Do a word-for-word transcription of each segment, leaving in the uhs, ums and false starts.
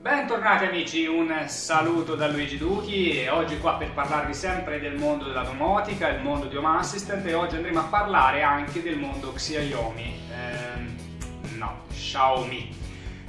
Bentornati amici, un saluto da Luigi Duchi e oggi qua per parlarvi sempre del mondo della domotica, il mondo di Home Assistant, e oggi andremo a parlare anche del mondo Xiaomi, eh, no, Xiaomi.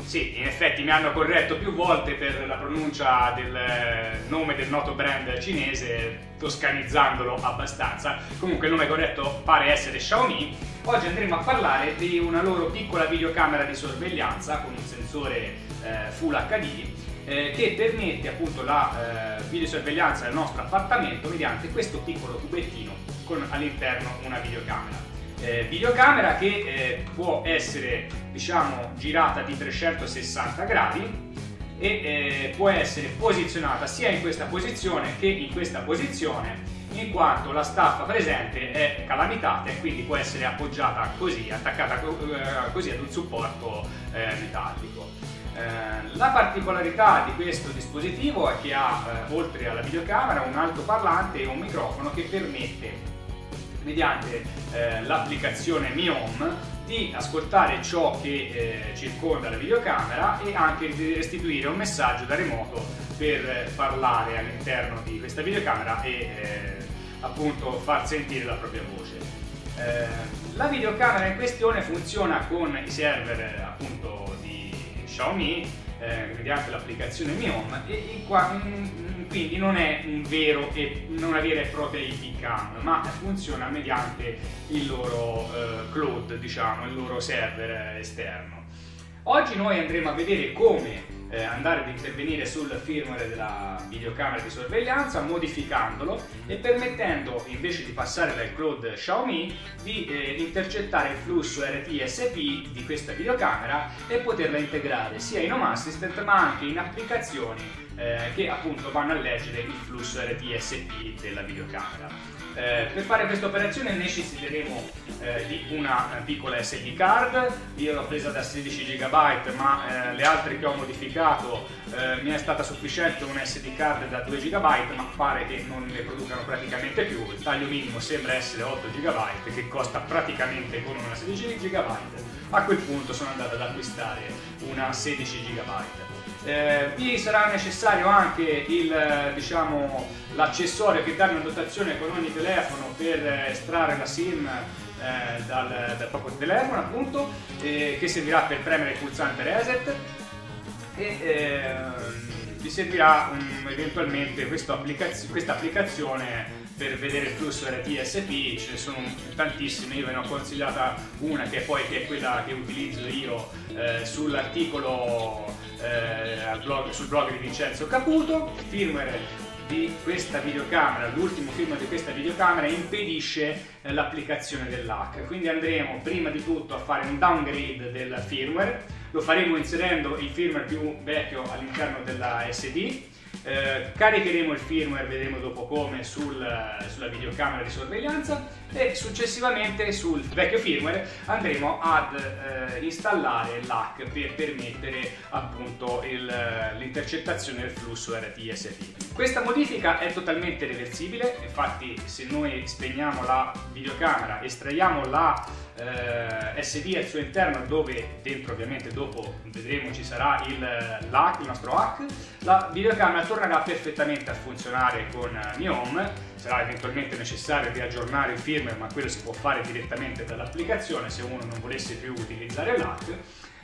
Sì, in effetti mi hanno corretto più volte per la pronuncia del nome del noto brand cinese, toscanizzandolo abbastanza. Comunque il nome corretto pare essere Xiaomi. Oggi andremo a parlare di una loro piccola videocamera di sorveglianza con un sensore eh, Full H D eh, che permette appunto la eh, videosorveglianza del nostro appartamento mediante questo piccolo tubettino con all'interno una videocamera. Eh, videocamera che eh, può essere, diciamo, girata di trecentosessanta gradi e eh, può essere posizionata sia in questa posizione che in questa posizione, in quanto la staffa presente è calamitata e quindi può essere appoggiata così, attaccata eh, così ad un supporto eh, metallico. Eh, la particolarità di questo dispositivo è che ha, eh, oltre alla videocamera, un altoparlante e un microfono che permette, mediante eh, l'applicazione Mi Home, di ascoltare ciò che eh, circonda la videocamera e anche di restituire un messaggio da remoto per parlare all'interno di questa videocamera e eh, appunto far sentire la propria voce. Eh, la videocamera in questione funziona con i server appunto di Xiaomi eh, mediante l'applicazione Mi Home e in qua, in, quindi non è un vero e una vera e propria I P cam, ma funziona mediante il loro eh, cloud, diciamo, il loro server esterno. Oggi noi andremo a vedere come eh, andare ad intervenire sul firmware della videocamera di sorveglianza modificandolo e permettendo, invece di passare dal cloud Xiaomi, di eh, intercettare il flusso R T S P di questa videocamera e poterla integrare sia in Home Assistant ma anche in applicazioni che appunto vanno a leggere il flusso R T S P della videocamera. Eh, per fare questa operazione necessiteremo eh, di una piccola S D card. Io l'ho presa da sedici giga byte, ma eh, le altre che ho modificato eh, mi è stata sufficiente una S D card da due giga byte, ma pare che non ne producano praticamente più. Il taglio minimo sembra essere otto giga byte, che costa praticamente come una sedici giga byte. A quel punto sono andato ad acquistare una sedici giga byte. Eh, vi sarà necessario anche il, diciamo, l'accessorio che danno in dotazione con ogni telefono per estrarre la SIM eh, dal, dal proprio telefono, appunto, eh, che servirà per premere il pulsante reset e eh, vi servirà um, eventualmente questa applicaz- questa applicazione per vedere il flusso R T S P. Ce ne sono tantissime, io ve ne ho consigliata una che è poi che è quella che utilizzo io eh, sull'articolo eh, blog, sul blog di Vincenzo Caputo. Il firmware di questa videocamera, l'ultimo firmware di questa videocamera, impedisce eh, l'applicazione dell'hack, quindi andremo prima di tutto a fare un downgrade del firmware. Lo faremo inserendo il firmware più vecchio all'interno della S D. Eh, caricheremo il firmware, vedremo dopo come, sul, sulla videocamera di sorveglianza e successivamente sul vecchio firmware andremo ad eh, installare l'hack per permettere appunto l'intercettazione del flusso R T S P. Questa modifica è totalmente reversibile, infatti se noi spegniamo la videocamera, estraiamo la eh, S D al suo interno, dove dentro ovviamente dopo vedremo ci sarà il, il nostro hack, la videocamera tornerà perfettamente a funzionare con Mi Home. Sarà eventualmente necessario riaggiornare il firmware, ma quello si può fare direttamente dall'applicazione se uno non volesse più utilizzare l'hack.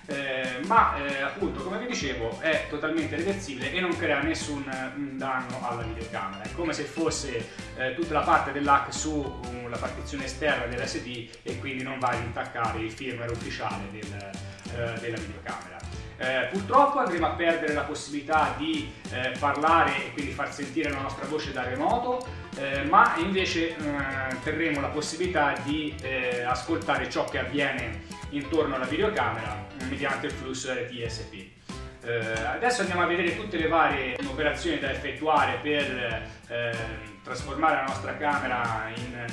Eh, ma eh, appunto, come vi dicevo, è totalmente reversibile e non crea nessun danno alla videocamera. È come se fosse eh, tutta la parte dell'hack sulla uh, partizione esterna dell'S D e quindi non va ad intaccare il firmware ufficiale del, eh, della videocamera. Eh, purtroppo andremo a perdere la possibilità di eh, parlare e quindi far sentire la nostra voce da remoto, eh, ma invece eh, terremo la possibilità di eh, ascoltare ciò che avviene intorno alla videocamera mediante il flusso R T S P. Eh, adesso andiamo a vedere tutte le varie operazioni da effettuare per eh, trasformare la nostra camera in,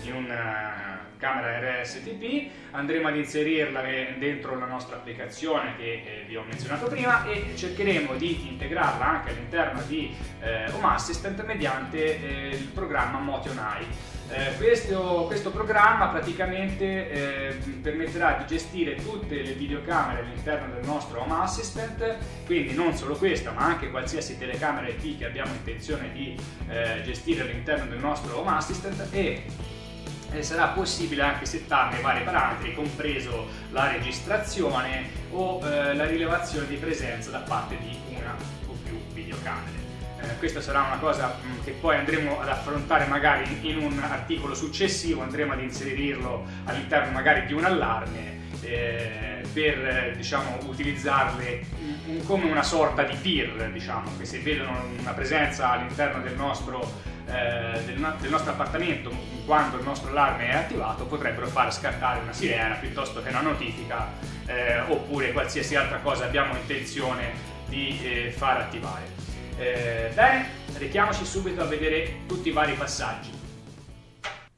in in una camera R S T P, andremo ad inserirla dentro la nostra applicazione che vi ho menzionato prima e cercheremo di integrarla anche all'interno di eh, Home Assistant mediante eh, il programma MotionEye. Eh, questo, questo programma praticamente eh, permetterà di gestire tutte le videocamere all'interno del nostro Home Assistant, quindi non solo questa ma anche qualsiasi telecamera I P che abbiamo intenzione di eh, gestire all'interno del nostro Home Assistant, e eh, sarà possibile anche settarne vari parametri, compreso la registrazione o eh, la rilevazione di presenza da parte di una o più videocamere. Questa sarà una cosa che poi andremo ad affrontare magari in un articolo successivo, andremo ad inserirlo all'interno magari di un allarme eh, per diciamo, utilizzarle come una sorta di peer, diciamo, che se vedono una presenza all'interno del nostro eh, del, del nostro appartamento quando il nostro allarme è attivato, potrebbero far scattare una sirena piuttosto che una notifica eh, oppure qualsiasi altra cosa abbiamo intenzione di eh, far attivare. Eh, bene, richiamoci subito a vedere tutti i vari passaggi.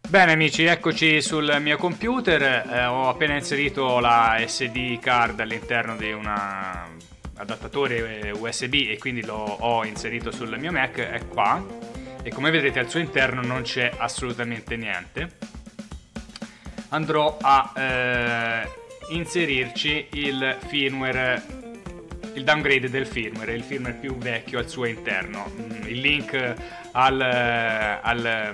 Bene amici, eccoci sul mio computer, eh, ho appena inserito la S D card all'interno di un adattatore U S B e quindi l'ho ho inserito sul mio Mac, è qua, e come vedete al suo interno non c'è assolutamente niente. Andrò a eh, inserirci il firmware, il downgrade del firmware, il firmware più vecchio al suo interno. Il link al, al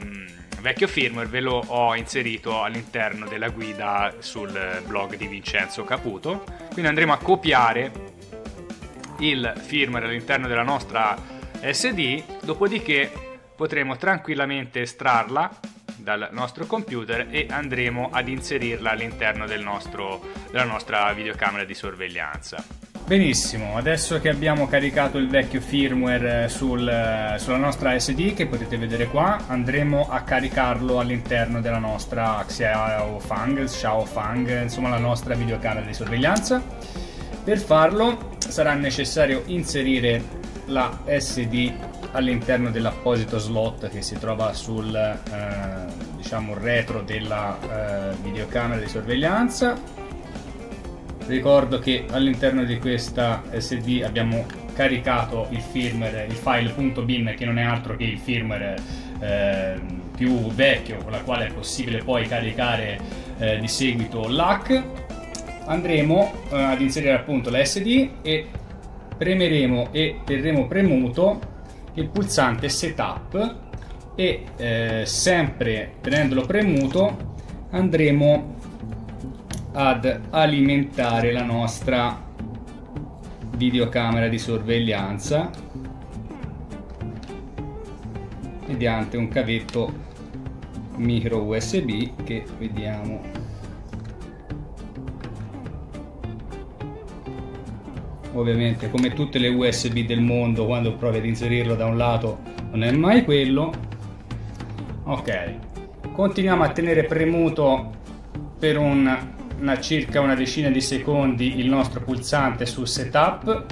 vecchio firmware ve lo ho inserito all'interno della guida sul blog di Vincenzo Caputo, quindi andremo a copiare il firmware all'interno della nostra S D, dopodiché potremo tranquillamente estrarla dal nostro computer e andremo ad inserirla all'interno del nostro, della nostra videocamera di sorveglianza. Benissimo, adesso che abbiamo caricato il vecchio firmware sul, sulla nostra S D, che potete vedere qua, andremo a caricarlo all'interno della nostra Xiaofang, Xiaofang, insomma la nostra videocamera di sorveglianza. Per farlo sarà necessario inserire la S D all'interno dell'apposito slot che si trova sul eh, diciamo retro della eh, videocamera di sorveglianza. Ricordo che all'interno di questa S D abbiamo caricato il firmware, il file.bin, che non è altro che il firmware eh, più vecchio, con la quale è possibile poi caricare eh, di seguito l'H A C. Andremo eh, ad inserire appunto la S D e premeremo e terremo premuto il pulsante setup e eh, sempre tenendolo premuto andremo ad alimentare la nostra videocamera di sorveglianza mediante un cavetto micro U S B che vediamo ovviamente, come tutte le U S B del mondo, quando provi ad inserirlo da un lato non è mai quello. Ok, continuiamo a tenere premuto per un Una, circa una decina di secondi il nostro pulsante sul setup,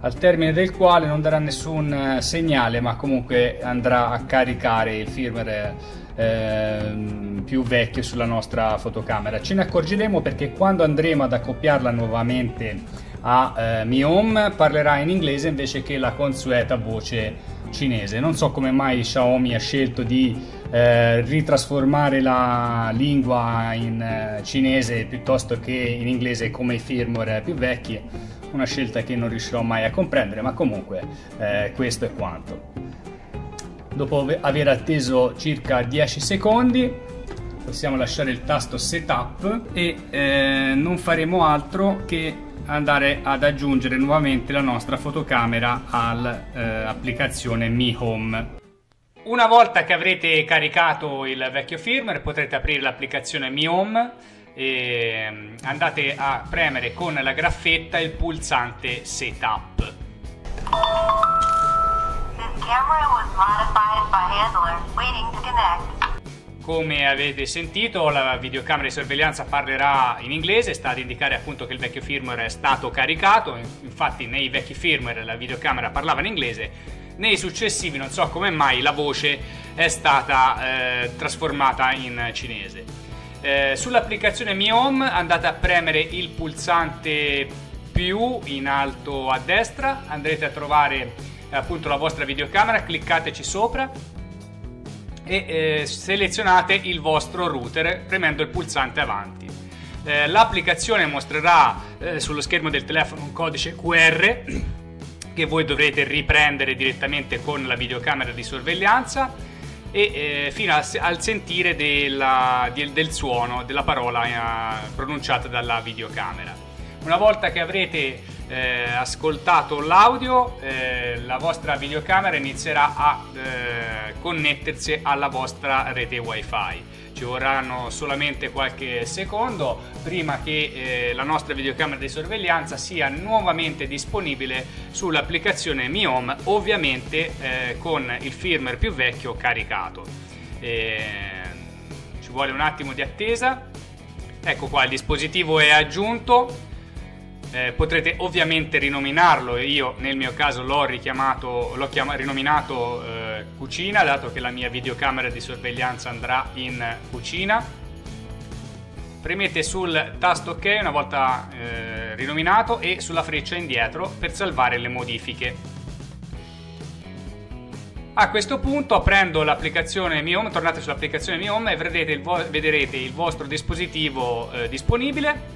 al termine del quale non darà nessun segnale ma comunque andrà a caricare il firmware eh, più vecchio sulla nostra fotocamera. Ce ne accorgeremo perché quando andremo ad accoppiarla nuovamente a eh, Mi Home parlerà in inglese invece che la consueta voce cinese. Non so come mai Xiaomi ha scelto di eh, ritrasformare la lingua in eh, cinese piuttosto che in inglese come i firmware più vecchi, una scelta che non riuscirò mai a comprendere, ma comunque eh, questo è quanto. Dopo aver atteso circa dieci secondi possiamo lasciare il tasto setup e eh, non faremo altro che andare ad aggiungere nuovamente la nostra fotocamera all'applicazione eh, Mi Home. Una volta che avrete caricato il vecchio firmware potrete aprire l'applicazione Mi Home e andate a premere con la graffetta il pulsante setup. Come avete sentito, la videocamera di sorveglianza parlerà in inglese, sta ad indicare appunto che il vecchio firmware è stato caricato. Infatti nei vecchi firmware la videocamera parlava in inglese, nei successivi non so come mai la voce è stata eh, trasformata in cinese. Eh, sull'applicazione Mi Home andate a premere il pulsante più in alto a destra, andrete a trovare eh, appunto la vostra videocamera, cliccateci sopra e eh, selezionate il vostro router premendo il pulsante avanti. Eh, l'applicazione mostrerà eh, sullo schermo del telefono un codice Q R che voi dovrete riprendere direttamente con la videocamera di sorveglianza e eh, fino a, al sentire della, del, del suono della parola eh, pronunciata dalla videocamera. Una volta che avrete eh, ascoltato l'audio, eh, la vostra videocamera inizierà a eh, connettersi alla vostra rete wifi. Ci vorranno solamente qualche secondo prima che eh, la nostra videocamera di sorveglianza sia nuovamente disponibile sull'applicazione Mi Home, ovviamente eh, con il firmware più vecchio caricato. E ci vuole un attimo di attesa. Ecco qua, il dispositivo è aggiunto. Eh, potrete ovviamente rinominarlo, io nel mio caso l'ho richiamato, l'ho rinominato eh, cucina, dato che la mia videocamera di sorveglianza andrà in cucina. Premete sul tasto ok una volta eh, rinominato e sulla freccia indietro per salvare le modifiche. A questo punto prendo l'applicazione Mi Home, tornate sull'applicazione Mi Home e vedrete il, vo vedrete il vostro dispositivo eh, disponibile.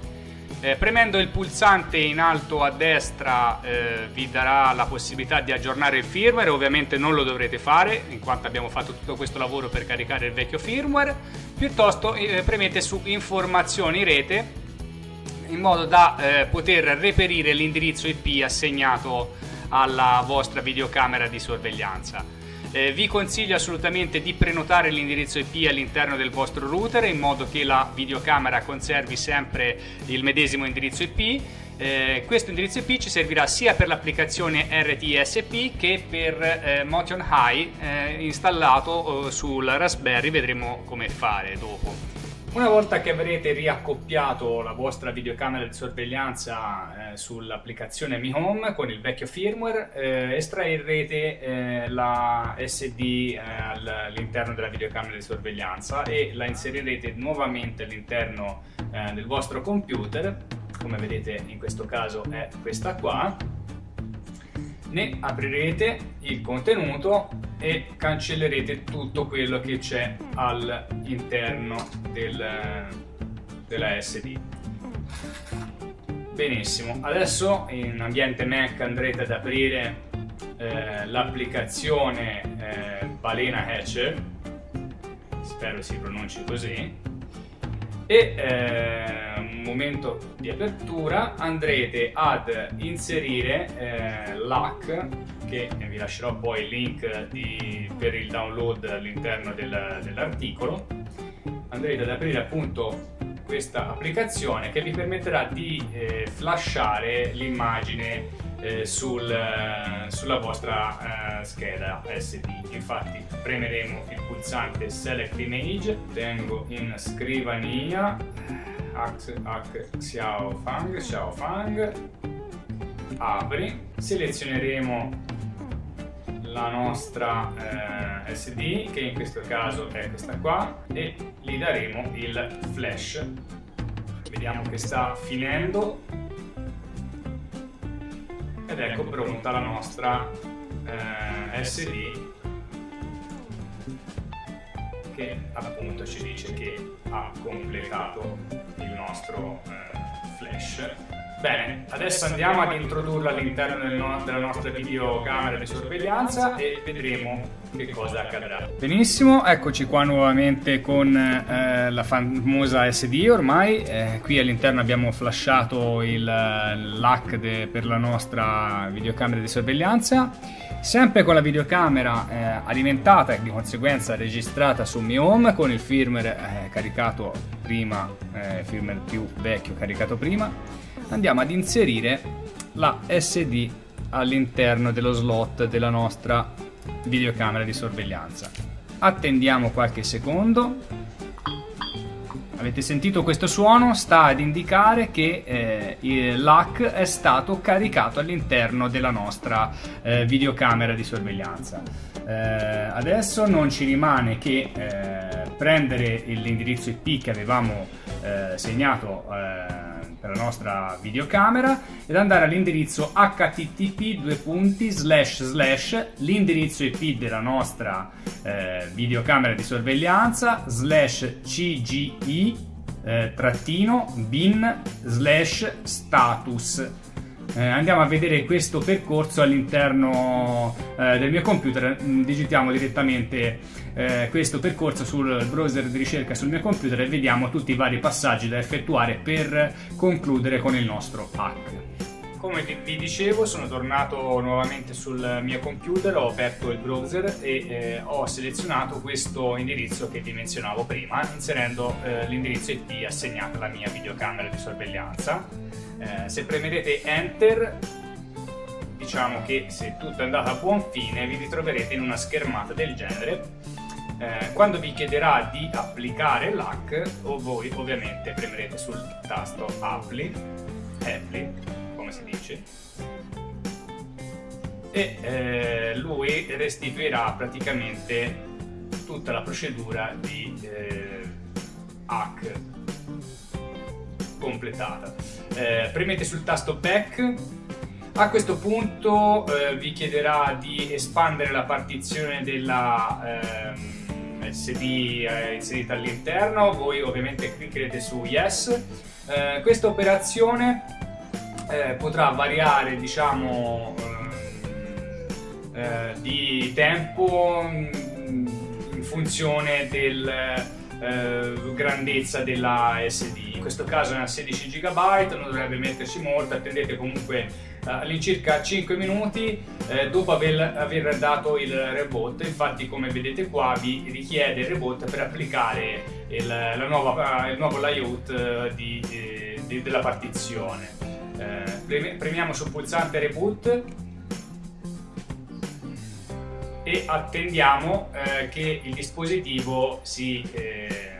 Eh, premendo il pulsante in alto a destra eh, vi darà la possibilità di aggiornare il firmware, ovviamente non lo dovrete fare in quanto abbiamo fatto tutto questo lavoro per caricare il vecchio firmware, piuttosto eh, premete su informazioni rete in modo da eh, poter reperire l'indirizzo I P assegnato alla vostra videocamera di sorveglianza. Eh, vi consiglio assolutamente di prenotare l'indirizzo I P all'interno del vostro router in modo che la videocamera conservi sempre il medesimo indirizzo I P. Eh, questo indirizzo I P ci servirà sia per l'applicazione R T S P che per eh, MotionEye eh, installato eh, sul Raspberry, vedremo come fare dopo. Una volta che avrete riaccoppiato la vostra videocamera di sorveglianza eh, sull'applicazione Mi Home con il vecchio firmware, eh, estraerrete eh, la S D eh, all'interno della videocamera di sorveglianza e la inserirete nuovamente all'interno eh, del vostro computer, come vedete in questo caso è questa qua. Ne aprirete il contenuto e cancellerete tutto quello che c'è all'interno del, della S D. Benissimo, adesso in ambiente Mac andrete ad aprire eh, l'applicazione eh, Balena Hatcher, spero si pronunci così, e eh, momento di apertura andrete ad inserire eh, l'hack, che vi lascerò poi il link di, per il download all'interno del, dell'articolo. Andrete ad aprire appunto questa applicazione che vi permetterà di eh, flashare l'immagine eh, sul, eh, sulla vostra eh, scheda S D. Infatti premeremo il pulsante Select Image, tengo in scrivania Xiaofang, Xiaofang, apri, selezioneremo la nostra eh, S D, che in questo caso è questa qua, e gli daremo il flash. Vediamo che sta finendo ed ecco pronta la nostra eh, S D, che appunto ci dice che ha completato il nostro eh, flash. Bene, adesso andiamo ad introdurla all'interno del no della nostra videocamera di sorveglianza e vedremo che cosa accadrà. Benissimo, eccoci qua nuovamente con eh, la famosa S D ormai. Eh, qui all'interno abbiamo flashato l'hack per la nostra videocamera di sorveglianza, sempre con la videocamera eh, alimentata e di conseguenza registrata su Mi Home con il firmware eh, caricato prima, eh, firmware più vecchio caricato prima. Andiamo ad inserire la S D all'interno dello slot della nostra videocamera di sorveglianza. Attendiamo qualche secondo. Avete sentito questo suono? Sta ad indicare che eh, l'hack è stato caricato all'interno della nostra eh, videocamera di sorveglianza. eh, adesso non ci rimane che eh, prendere l'indirizzo I P che avevamo eh, segnato eh, per la nostra videocamera ed andare all'indirizzo http due punti slash slash, l'indirizzo I P della nostra eh, videocamera di sorveglianza, slash cgi eh, trattino bin slash status. Eh, andiamo a vedere questo percorso all'interno eh, del mio computer. Digitiamo direttamente eh, questo percorso sul browser di ricerca sul mio computer e vediamo tutti i vari passaggi da effettuare per concludere con il nostro hack. Come vi dicevo, sono tornato nuovamente sul mio computer, ho aperto il browser e eh, ho selezionato questo indirizzo che vi menzionavo prima, inserendo eh, l'indirizzo I P assegnato alla mia videocamera di sorveglianza. Eh, se premerete Enter, diciamo che se tutto è andato a buon fine vi ritroverete in una schermata del genere. Eh, quando vi chiederà di applicare l'hack, o voi ovviamente premerete sul tasto Apply, Apply come si dice, e eh, lui restituirà praticamente tutta la procedura di eh, hack completata. Eh, premete sul tasto Back. A questo punto eh, vi chiederà di espandere la partizione della eh, S D eh, inserita all'interno. Voi ovviamente cliccherete su Yes. Eh, questa operazione eh, potrà variare, diciamo, eh, eh, di tempo in funzione del Eh, grandezza della S D. In questo caso è una sedici giga byte, non dovrebbe metterci molto, attendete comunque eh, all'incirca cinque minuti eh, dopo aver, aver dato il reboot. Infatti, come vedete qua, vi richiede il reboot per applicare il, la nuova, il nuovo layout di, di, di, della partizione. Eh, premiamo sul pulsante Reboot e attendiamo eh, che il dispositivo si eh,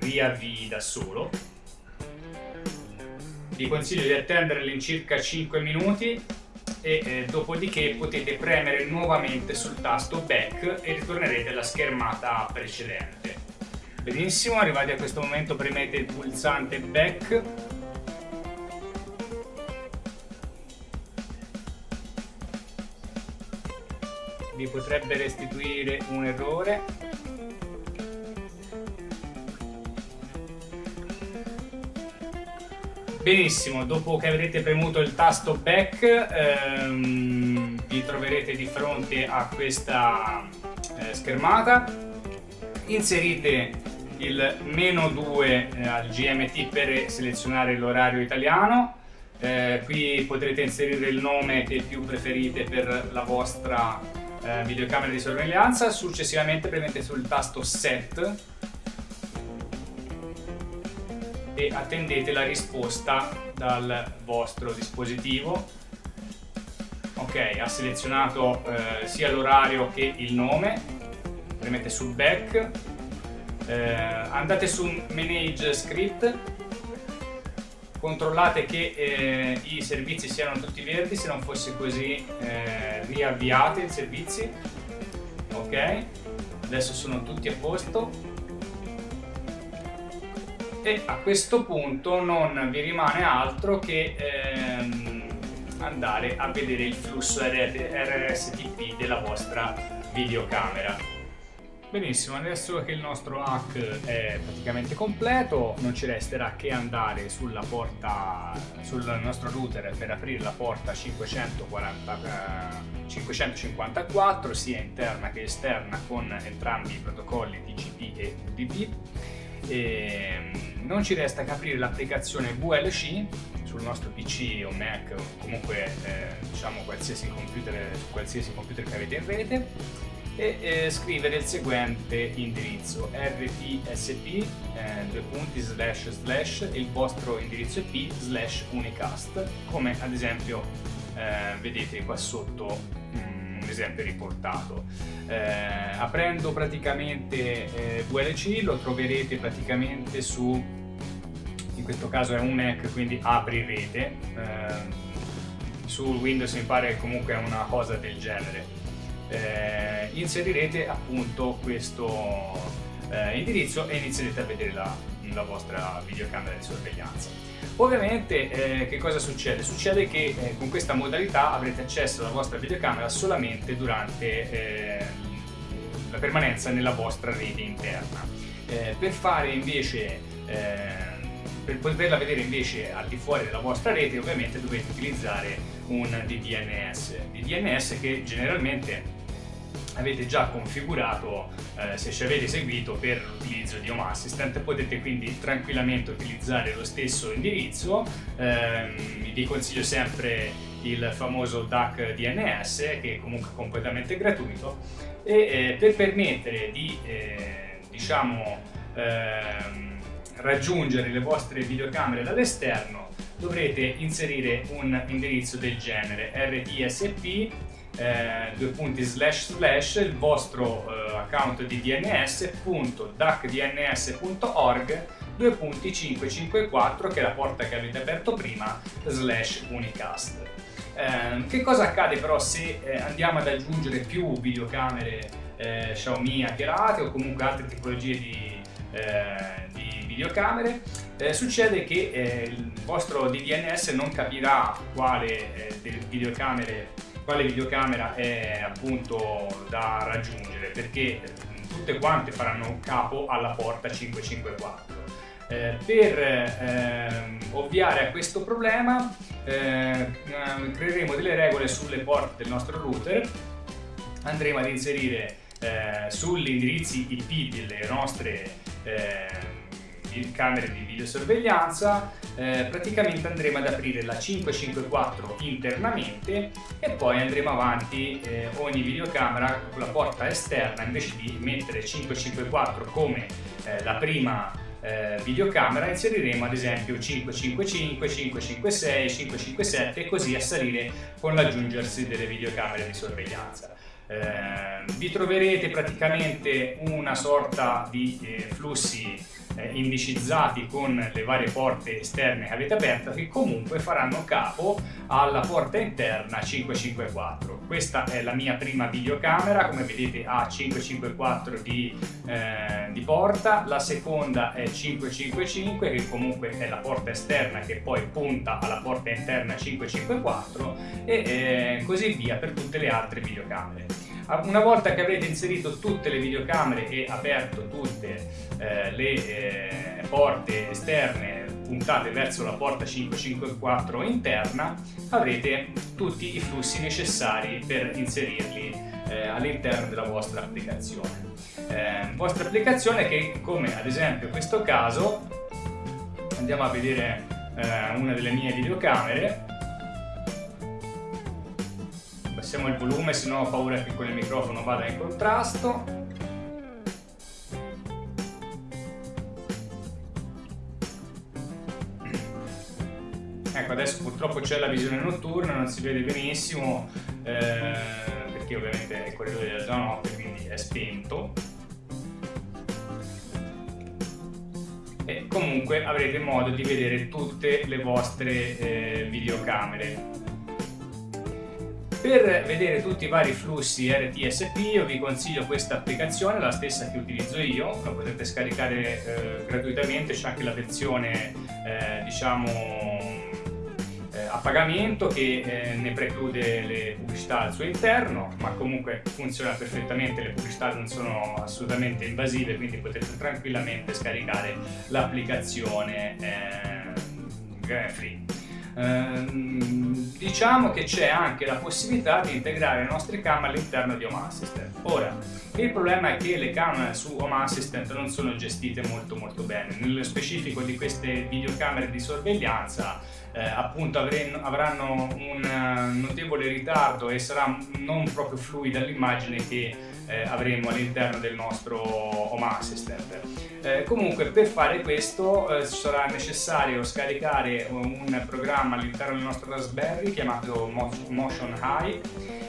riavvii da solo. Vi consiglio di attendere all'incirca cinque minuti e eh, dopodiché potete premere nuovamente sul tasto Back e ritornerete alla schermata precedente. Benissimo, arrivati a questo momento premete il pulsante Back . Vi potrebbe restituire un errore. Benissimo, dopo che avrete premuto il tasto Back ehm, vi troverete di fronte a questa eh, schermata. Inserite il meno due eh, al G M T per selezionare l'orario italiano. Eh, qui potrete inserire il nome che più preferite per la vostra Eh, videocamera di sorveglianza. Successivamente premete sul tasto Set e attendete la risposta dal vostro dispositivo. Ok, ha selezionato eh, sia l'orario che il nome. Premete su Back, eh, andate su Manage Script, controllate che eh, i servizi siano tutti verdi, se non fosse così eh, riavviate i servizi. Ok, adesso sono tutti a posto e a questo punto non vi rimane altro che ehm, andare a vedere il flusso R S T P della vostra videocamera. Benissimo, adesso che il nostro hack è praticamente completo, non ci resterà che andare sulla porta, sul nostro router per aprire la porta cinquecentocinquantaquattro, sia interna che esterna, con entrambi i protocolli T C P e U D P. E non ci resta che aprire l'applicazione V L C sul nostro P C o Mac, o comunque eh, diciamo qualsiasi computer, qualsiasi computer che avete in rete, e eh, scrivere il seguente indirizzo R T S P eh, due punti slash slash il vostro indirizzo I P slash unicast, come ad esempio eh, vedete qua sotto mm, un esempio riportato. Eh, aprendo praticamente eh, V L C lo troverete praticamente su, in questo caso è un Mac, quindi apri rete, eh, su Windows mi pare comunque è una cosa del genere. eh, inserirete appunto questo eh, indirizzo e inizierete a vedere la, la vostra videocamera di sorveglianza. Ovviamente eh, che cosa succede? Succede che eh, con questa modalità avrete accesso alla vostra videocamera solamente durante eh, la permanenza nella vostra rete interna. Eh, per fare invece eh, per poterla vedere invece al di fuori della vostra rete, ovviamente dovete utilizzare un D D N S D D N S che generalmente avete già configurato eh, se ci avete seguito per l'utilizzo di Home Assistant. Potete quindi tranquillamente utilizzare lo stesso indirizzo. Ehm, vi consiglio sempre il famoso Duck D N S, che è comunque completamente gratuito e eh, per permettere di eh, diciamo ehm, raggiungere le vostre videocamere dall'esterno dovrete inserire un indirizzo del genere R T S P eh, due punti slash slash il vostro eh, account di D N S punto duck D N S punto org due punti cinque cinque quattro, che è la porta che avete aperto prima, slash unicast. Eh, che cosa accade però se eh, andiamo ad aggiungere più videocamere eh, Xiaomi hackerate o comunque altre tipologie di, eh, di videocamere? Eh, succede che eh, il vostro D D N S non capirà quale, eh, del videocamere, quale videocamera è appunto da raggiungere, perché tutte quante faranno capo alla porta cinque cinque quattro. Eh, per eh, ovviare a questo problema eh, creeremo delle regole sulle porte del nostro router. Andremo ad inserire eh, sugli indirizzi I P delle nostre eh, camere di videosorveglianza, eh, praticamente andremo ad aprire la cinque cinque quattro internamente e poi andremo avanti eh, ogni videocamera con la porta esterna, invece di mettere cinque cinque quattro come eh, la prima eh, videocamera inseriremo ad esempio cinque cinque cinque, cinque cinque sei, cinque cinque sette e così a salire con l'aggiungersi delle videocamere di sorveglianza. Eh, vi troverete praticamente una sorta di eh, flussi Eh, indicizzati con le varie porte esterne che avete aperto, che comunque faranno capo alla porta interna cinque cinque quattro. Questa è la mia prima videocamera, come vedete ha cinque cinque quattro di, eh, di porta, la seconda è cinque cinque cinque che comunque è la porta esterna che poi punta alla porta interna cinque cinque quattro e eh, così via per tutte le altre videocamere. Una volta che avrete inserito tutte le videocamere e aperto tutte eh, le eh, porte esterne puntate verso la porta cinque cinque quattro interna, avrete tutti i flussi necessari per inserirli eh, all'interno della vostra applicazione. Eh, vostra applicazione che, come ad esempio in questo caso, andiamo a vedere eh, una delle mie videocamere. Passiamo il volume, se no ho paura che con il microfono vada in contrasto. Ecco, adesso purtroppo c'è la visione notturna, non si vede benissimo eh, perché ovviamente è il corridoio della zona notte, quindi è spento. E comunque avrete modo di vedere tutte le vostre eh, videocamere. Per vedere tutti i vari flussi R T S P io vi consiglio questa applicazione, la stessa che utilizzo io, la potete scaricare eh, gratuitamente, c'è anche la versione eh, diciamo eh, a pagamento che eh, ne preclude le pubblicità al suo interno, ma comunque funziona perfettamente, le pubblicità non sono assolutamente invasive, quindi potete tranquillamente scaricare l'applicazione eh, free. Diciamo che c'è anche la possibilità di integrare le nostre camere all'interno di Home Assistant. Ora, il problema è che le camere su Home Assistant non sono gestite molto molto bene. Nello specifico di queste videocamere di sorveglianza eh, appunto avranno, avranno un notevole ritardo e sarà non proprio fluida l'immagine che eh, avremo all'interno del nostro Home Assistant. Eh, comunque per fare questo eh, sarà necessario scaricare un programma all'interno del nostro Raspberry chiamato MotionEye.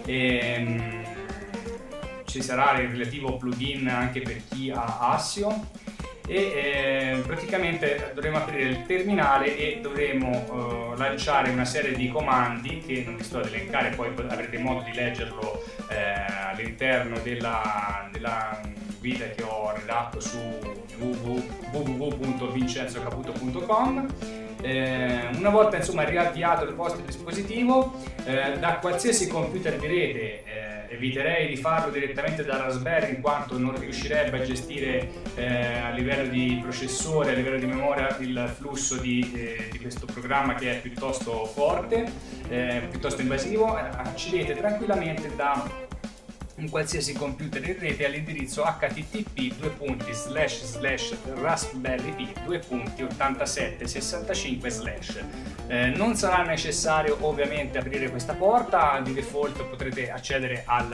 ehm, ci sarà il relativo plugin anche per chi ha Assio e eh, praticamente dovremo aprire il terminale e dovremo eh, lanciare una serie di comandi che non vi sto ad elencare, poi avrete modo di leggerlo eh, all'interno della, della guida che ho redatto su w w w punto vincenzo caputo punto com. Eh, una volta insomma riavviato il vostro dispositivo eh, da qualsiasi computer di rete, eh, eviterei di farlo direttamente da Raspberry in quanto non riuscirebbe a gestire eh, a livello di processore, a livello di memoria, il flusso di, eh, di questo programma che è piuttosto forte, eh, piuttosto invasivo. Accedete tranquillamente da un qualsiasi computer in rete all'indirizzo h t t p due punti slash slash raspberry pi due punti ottantasette sessantacinque slash. Eh, non sarà necessario ovviamente aprire questa porta, di default potrete accedere al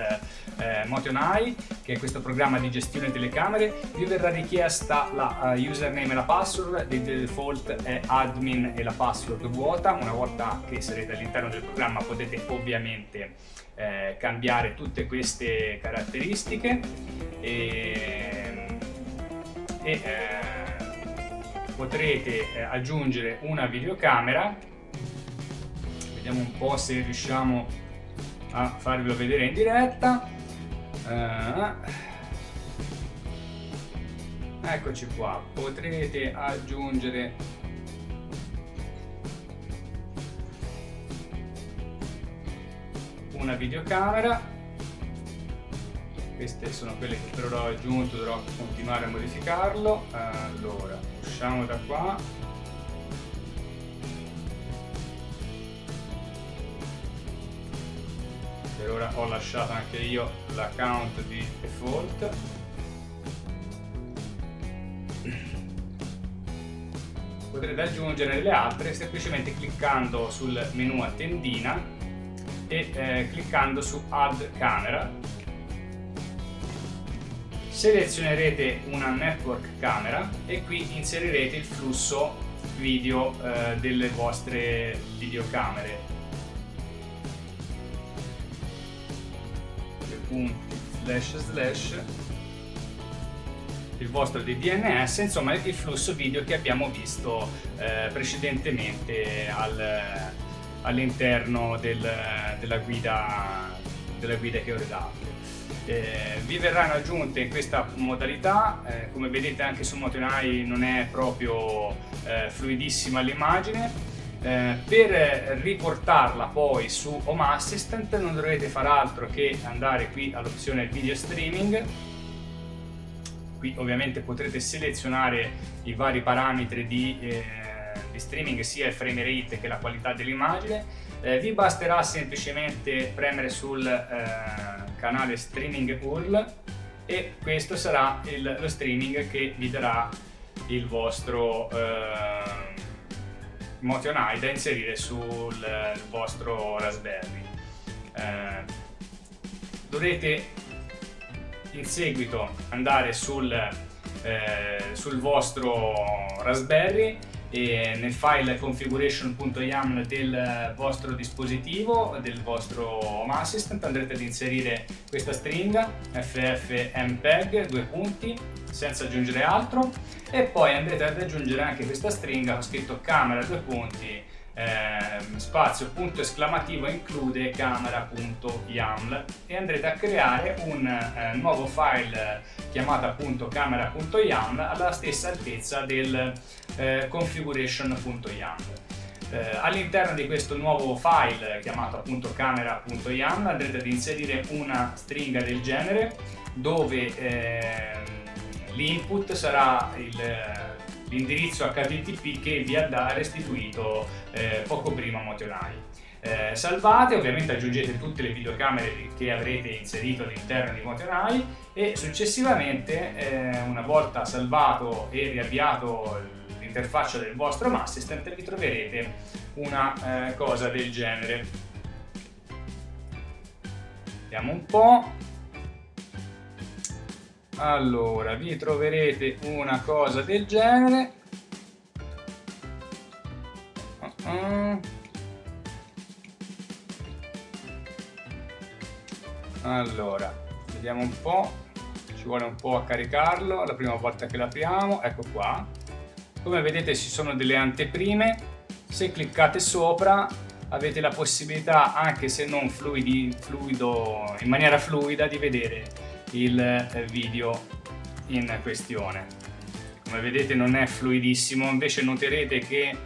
eh, MotionEye, che è questo programma di gestione telecamere. Vi verrà richiesta la uh, username e la password, di default è admin e la password vuota. Una volta che sarete all'interno del programma potete ovviamente Eh, cambiare tutte queste caratteristiche e, e eh, potrete eh, aggiungere una videocamera. Vediamo un po' se riusciamo a farvelo vedere in diretta. Eh, eccoci qua, potrete aggiungere una videocamera. Queste sono quelle che però ho aggiunto, dovrò continuare a modificarlo. Allora, usciamo da qua, per ora ho lasciato anche io l'account di default. Potrete aggiungere le altre semplicemente cliccando sul menu a tendina e eh, cliccando su Add Camera. Selezionerete una network camera e qui inserirete il flusso video eh, delle vostre videocamere. Slash slash il vostro D D N S, insomma il flusso video che abbiamo visto eh, precedentemente al all'interno del, della, guida, della guida che ho redatto. Eh, vi verranno aggiunte in questa modalità, eh, come vedete anche su MotionEye non è proprio eh, fluidissima l'immagine. Eh, per riportarla poi su Home Assistant non dovrete far altro che andare qui all'opzione video streaming. Qui ovviamente potrete selezionare i vari parametri di eh, di streaming, sia il frame rate che la qualità dell'immagine. Eh, vi basterà semplicemente premere sul eh, canale streaming U R L e questo sarà il, lo streaming che vi darà il vostro eh, MotionEye da inserire sul il vostro Raspberry. Eh, dovrete in seguito andare sul, eh, sul vostro Raspberry e nel file configuration punto yaml del vostro dispositivo, del vostro Home Assistant, andrete ad inserire questa stringa ffmpeg due punti senza aggiungere altro, e poi andrete ad aggiungere anche questa stringa con scritto camera due punti eh, spazio punto esclamativo include camera punto yaml, e andrete a creare un eh, nuovo file chiamato appunto camera punto yaml alla stessa altezza del Eh, configuration punto yaml. Eh, all'interno di questo nuovo file chiamato appunto camera punto yaml andrete ad inserire una stringa del genere dove eh, l'input sarà l'indirizzo h t t p che vi ha restituito eh, poco prima MotionEye. Eh, salvate, ovviamente aggiungete tutte le videocamere che avrete inserito all'interno di MotionEye e successivamente eh, una volta salvato e riavviato il interfaccia del vostro Home Assistant vi troverete una eh, cosa del genere. Vediamo un po'. Allora, vi troverete una cosa del genere. Uh-uh. Allora, vediamo un po'. Ci ci vuole un po' a caricarlo la prima volta che l'apriamo. Ecco qua, come vedete ci sono delle anteprime, se cliccate sopra avete la possibilità, anche se non fluidi, fluido, in maniera fluida, di vedere il video in questione. Come vedete non è fluidissimo, invece noterete che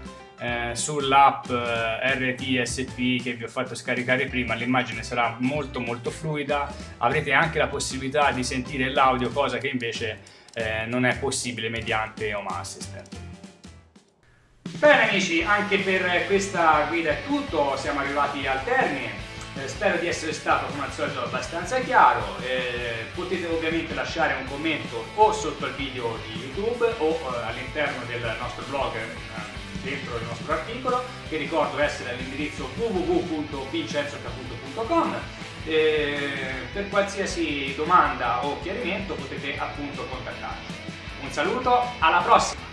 eh, sull'app R T S P che vi ho fatto scaricare prima l'immagine sarà molto molto fluida, avrete anche la possibilità di sentire l'audio, cosa che invece eh, non è possibile mediante Home Assistant. Bene amici, anche per questa guida è tutto, siamo arrivati al termine. Eh, spero di essere stato come al solito abbastanza chiaro. Eh, potete ovviamente lasciare un commento o sotto al video di YouTube o eh, all'interno del nostro blog, eh, dentro il nostro articolo, che ricordo essere all'indirizzo w w w punto vincenzo caputo punto com. Eh, per qualsiasi domanda o chiarimento potete appunto contattarci. Un saluto, alla prossima!